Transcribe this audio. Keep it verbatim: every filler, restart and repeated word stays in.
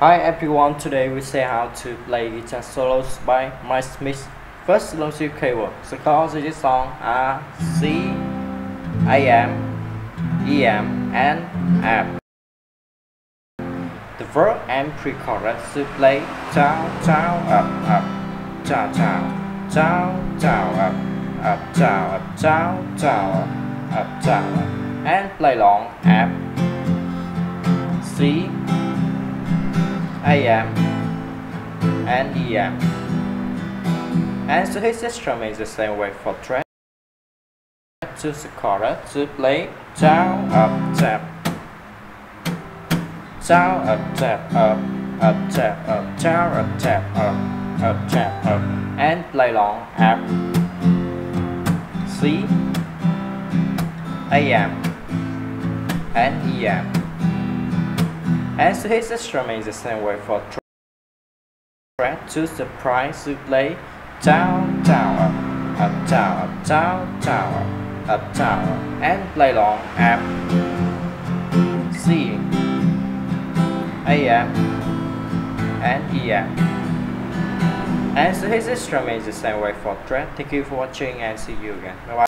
Hi everyone, today we say how to play guitar solos by Myles Smith. First, long string keyboard. The chords of this song are C, A M, E M, and F. The verb and pre-chorus to play down, down, up, up, down, down, down, down, up, up, down, up, down, down, up, up, down, up, and play long F, C, A M and E M, and so his instrument is the same way for track to the chorus to play down up tap, down up tap up up tap up down up tap up up tap up, and play long F, C, A M and E M. And so his instrument is the same way for track to surprise to play down, down, up, up, down, up, down, down, up, up, down, and play long F, C, A M, and E M. And so his instrument is the same way for track. Thank you for watching and see you again. Bye bye.